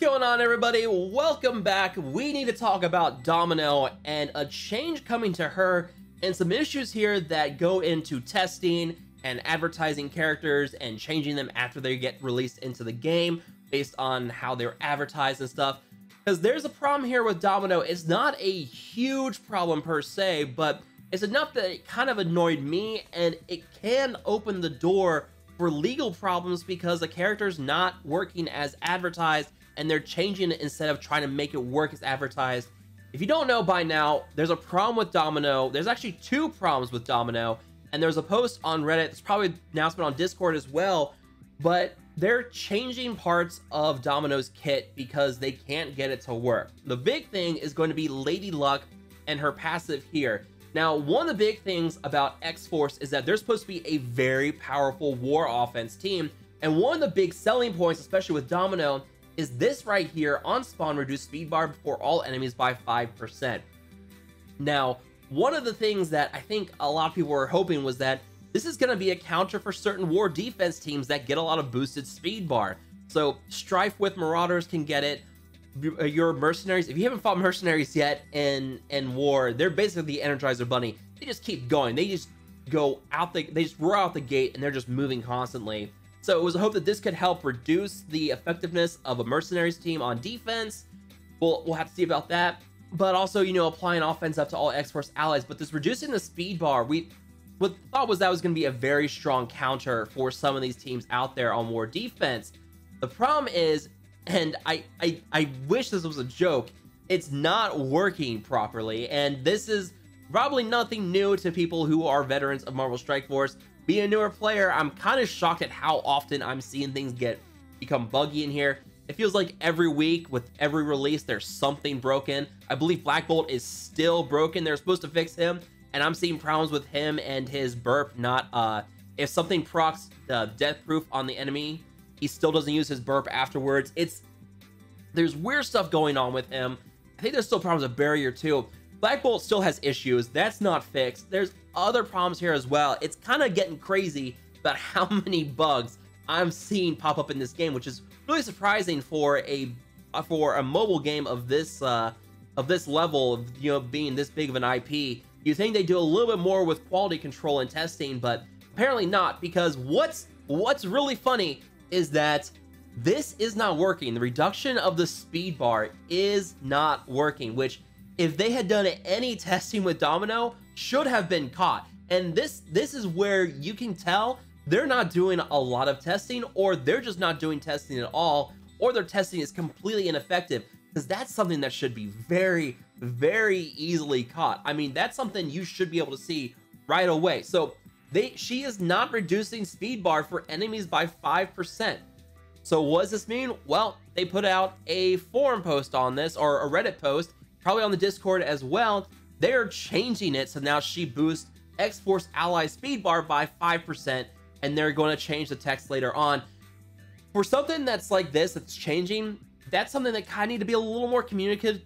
What's going on, everybody? Welcome back. We need to talk about Domino and a change coming to her and some issues here that go into testing and advertising characters and changing them after they get released into the game based on how they're advertised and stuff. Because there's a problem here with Domino. It's not a huge problem per se, but it's enough that it kind of annoyed me, and it can open the door for legal problems because the character's not working as advertised and they're changing it instead of trying to make it work as advertised. If you don't know by now, there's a problem with Domino. There's actually two problems with Domino, and there's a post on Reddit. There's probably an announcement on Discord as well, but they're changing parts of Domino's kit because they can't get it to work. The big thing is going to be Lady Luck and her passive here. Now, one of the big things about X-Force is that they're supposed to be a very powerful war offense team, and one of the big selling points, especially with Domino, is this right here on spawn: reduce speed bar before all enemies by 5%. Now, one of the things that I think a lot of people were hoping was that this is going to be a counter for certain war defense teams that get a lot of boosted speed bar. So Strife with Marauders can get it. Your mercenaries, if you haven't fought mercenaries yet in war, they're basically the Energizer Bunny. They just keep going. They just go out the, they just roar out the gate, and they're just moving constantly. So it was a hope that this could help reduce the effectiveness of a mercenaries team on defense. We'll have to see about that. But also, you know, applying offense up to all X-Force allies. But this reducing the speed bar, what the thought was that was going to be a very strong counter for some of these teams out there on war defense. The problem is, and I wish this was a joke, it's not working properly. And this is probably nothing new to people who are veterans of Marvel Strike Force. Being a newer player, I'm kind of shocked at how often I'm seeing things become buggy in here. It feels like every week with every release, there's something broken. I believe Black Bolt is still broken. They're supposed to fix him, and I'm seeing problems with him and his burp. If something procs death proof on the enemy, he still doesn't use his burp afterwards. There's weird stuff going on with him. I think there's still problems with Barrier too. Black Bolt still has issues. That's not fixed. There's other problems here as well. It's kind of getting crazy about how many bugs I'm seeing pop up in this game, which is really surprising for a mobile game of this level, of, you know, being this big of an IP. You think they do a little bit more with quality control and testing, but apparently not, because what's really funny is that this is not working. The reduction of the speed bar is not working, which, if they had done any testing with Domino, should have been caught. And this is where you can tell they're not doing a lot of testing, or they're just not doing testing at all, or their testing is completely ineffective, because that's something that should be very, very easily caught. I mean, that's something you should be able to see right away. So she is not reducing speed bar for enemies by 5%. So what does this mean? Well, they put out a forum post on this, or a Reddit post, probably on the Discord as well. They are changing it, so now she boosts X-Force ally speed bar by 5%, and they're going to change the text later on. For something that's like this, that's changing, that's something that kind of need to be a little more communicative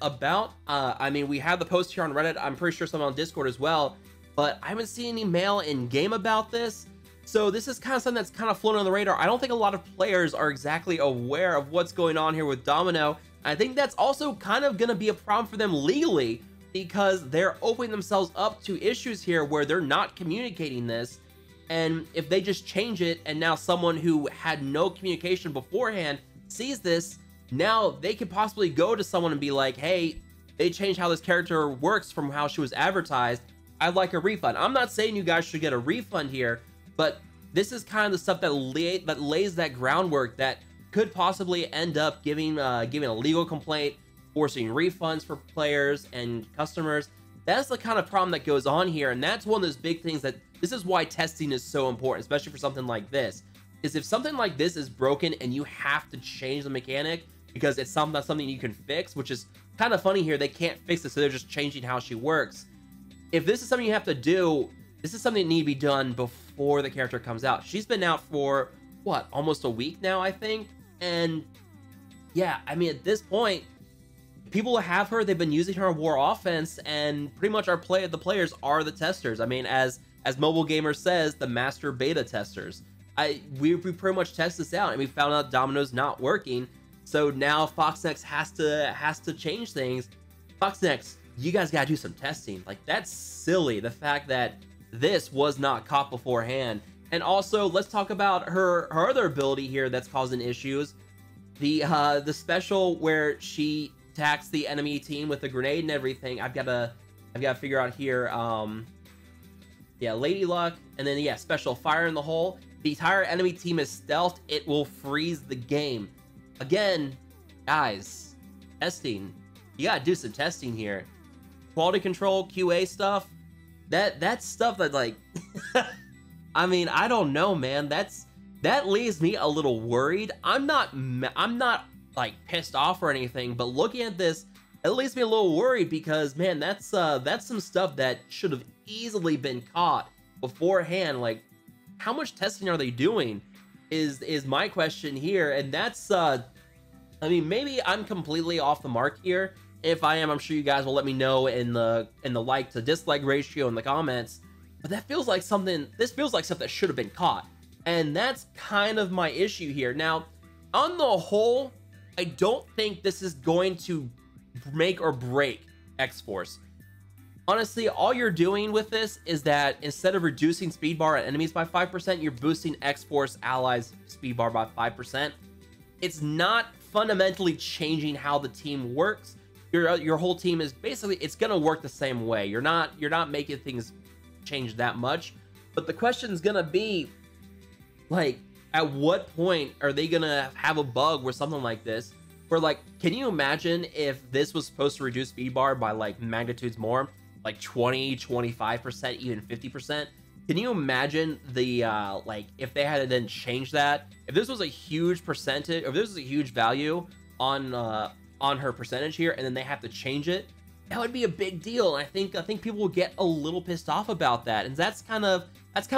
about. I mean, we have the post here on Reddit. I'm pretty sure someone on Discord as well, but I haven't seen any mail in game about this. So this is kind of something that's kind of floating on the radar. I don't think a lot of players are exactly aware of what's going on here with Domino. I think that's also kind of going to be a problem for them legally, because they're opening themselves up to issues here where they're not communicating this. And if they just change it, and now someone who had no communication beforehand sees this, now they could possibly go to someone and be like, hey, they changed how this character works from how she was advertised. I'd like a refund. I'm not saying you guys should get a refund here, but this is kind of the stuff that lays that groundwork that could possibly end up giving a legal complaint, forcing refunds for players and customers. That's the kind of problem that goes on here, and that's one of those big things that this is why testing is so important, especially for something like this. Is if something like this is broken and you have to change the mechanic because it's something you can fix, which is kind of funny here. They can't fix it, so they're just changing how she works. If this is something you have to do, this is something that needs to be done before the character comes out. She's been out for, what, almost a week now, I think? And yeah, I mean, at this point, people have her, they've been using her on war offense, and pretty much the players are the testers. I mean, as Mobile Gamer says, the master beta testers. We pretty much test this out, and we found out Domino's not working, So now Fox Next has to change things. Fox Next, you guys gotta do some testing. Like, that's silly, the fact that this was not caught beforehand. And also, let's talk about her other ability here that's causing issues. The special where she attacks the enemy team with a grenade and everything. I've gotta figure out here. Yeah, Lady Luck, and then yeah, special fire in the hole. The entire enemy team is stealthed. It will freeze the game. Again, guys, testing. You gotta do some testing here. Quality control, QA stuff. That's stuff that, like, I mean, I don't know, man. That leaves me a little worried. I'm not like pissed off or anything, but looking at this, it leaves me a little worried because, man, that's some stuff that should have easily been caught beforehand. Like, how much testing are they doing? Is my question here. And that's, I mean, maybe I'm completely off the mark here. If I am, I'm sure you guys will let me know in the like to dislike ratio in the comments. But that feels like something, this feels like stuff that should have been caught. And that's kind of my issue here. Now, on the whole, I don't think this is going to make or break X-Force. Honestly, all you're doing with this is that instead of reducing speed bar at enemies by 5%, you're boosting X-Force allies speed bar by 5%. It's not fundamentally changing how the team works. Your whole team is basically, it's gonna work the same way. You're not making things change that much. But the question's gonna be, like, at what point are they gonna have a bug where something like this, where, like, can you imagine if this was supposed to reduce speed bar by, like, magnitudes more, like 20, 25%, even 50%? Can you imagine the, like, if they had to then change that? If this was a huge percentage, or if this was a huge value on her percentage here, and then they have to change it, that would be a big deal. And I think people will get a little pissed off about that. And that's kind of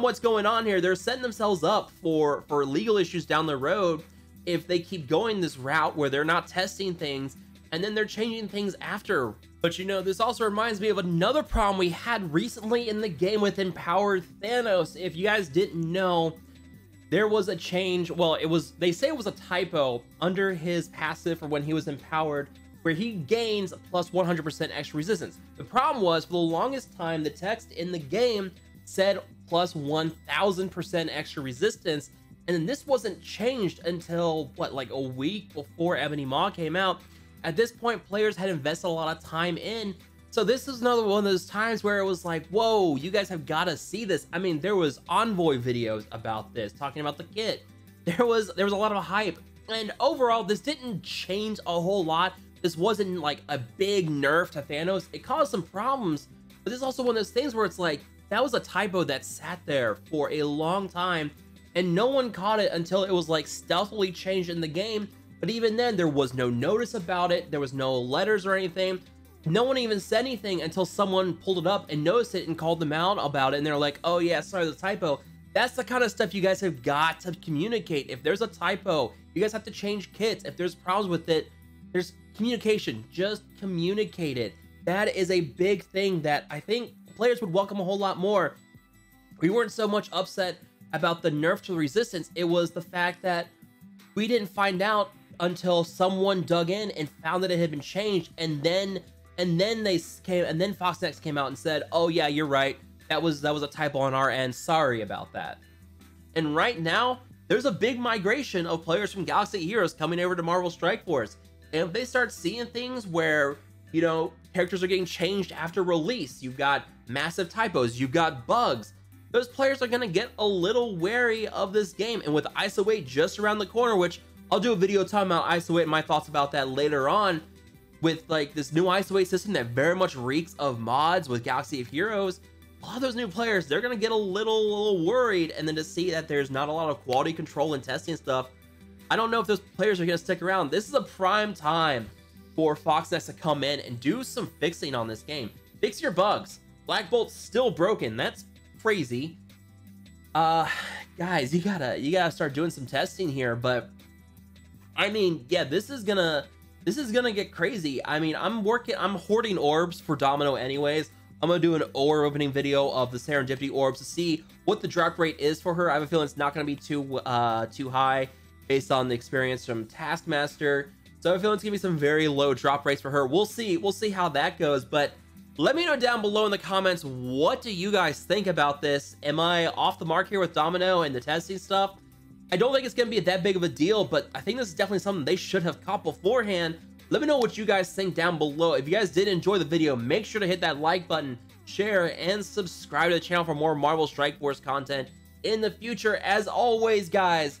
what's going on here. They're setting themselves up for legal issues down the road if they keep going this route where they're not testing things and then they're changing things after. But, you know, this also reminds me of another problem we had recently in the game with Empowered Thanos. If you guys didn't know, there was a change. Well, it was, they say it was a typo under his passive for when he was empowered, where he gains plus 100% extra resistance. The problem was, for the longest time, the text in the game said plus 1,000% extra resistance, and then this wasn't changed until, what, like a week before Ebony Maw came out. At this point, players had invested a lot of time in, so this is another one of those times where it was like, whoa, you guys have got to see this. I mean, there was Envoy videos about this, talking about the kit. There was a lot of hype, and overall, this didn't change a whole lot. This wasn't like a big nerf to Thanos. It caused some problems, but this is also one of those things where it's like, that was a typo that sat there for a long time and no one caught it until it was like stealthily changed in the game. But even then, there was no notice about it. There was no letters or anything. No one even said anything until someone pulled it up and noticed it and called them out about it. And they're like, oh yeah, sorry, the typo. That's the kind of stuff you guys have got to communicate. If there's a typo, you guys have to change kits. If there's problems with it, there's communication. Just communicate it. That is a big thing that I think players would welcome a whole lot more. We weren't so much upset about the nerf to the resistance. It was the fact that we didn't find out until someone dug in and found that it had been changed, and then Fox Next came out and said, oh yeah, you're right, that was a typo on our end, sorry about that. And right now there's a big migration of players from Galaxy Heroes coming over to Marvel Strike Force, and if they start seeing things where, you know, characters are getting changed after release, you've got massive typos, you've got bugs, those players are gonna get a little wary of this game. And with ISO-8 just around the corner, which I'll do a video talking about ISO-8 and my thoughts about that later on, with like this new ISO-8 system that very much reeks of mods with Galaxy of Heroes, a lot of those new players, they're gonna get a little worried, and then to see that there's not a lot of quality control and testing stuff, I don't know if those players are gonna stick around. This is a prime time for Fox Next to come in and do some fixing on this game. Fix your bugs. Black Bolt's still broken. That's crazy. Guys, you gotta start doing some testing here, but I mean, yeah, this is gonna get crazy. I mean, I'm hoarding orbs for Domino anyways. I'm gonna do an orb opening video of the Serendipity orbs to see what the drop rate is for her. I have a feeling it's not gonna be too high. based on the experience from Taskmaster. So I feel it's gonna be some very low drop rates for her. We'll see how that goes, but let me know down below in the comments, what do you guys think about this? Am I off the mark here with Domino and the testing stuff? I don't think it's gonna be that big of a deal, but I think this is definitely something they should have caught beforehand. Let me know what you guys think down below. If you guys did enjoy the video, make sure to hit that like button, share, and subscribe to the channel for more Marvel Strike Force content in the future. As always, guys,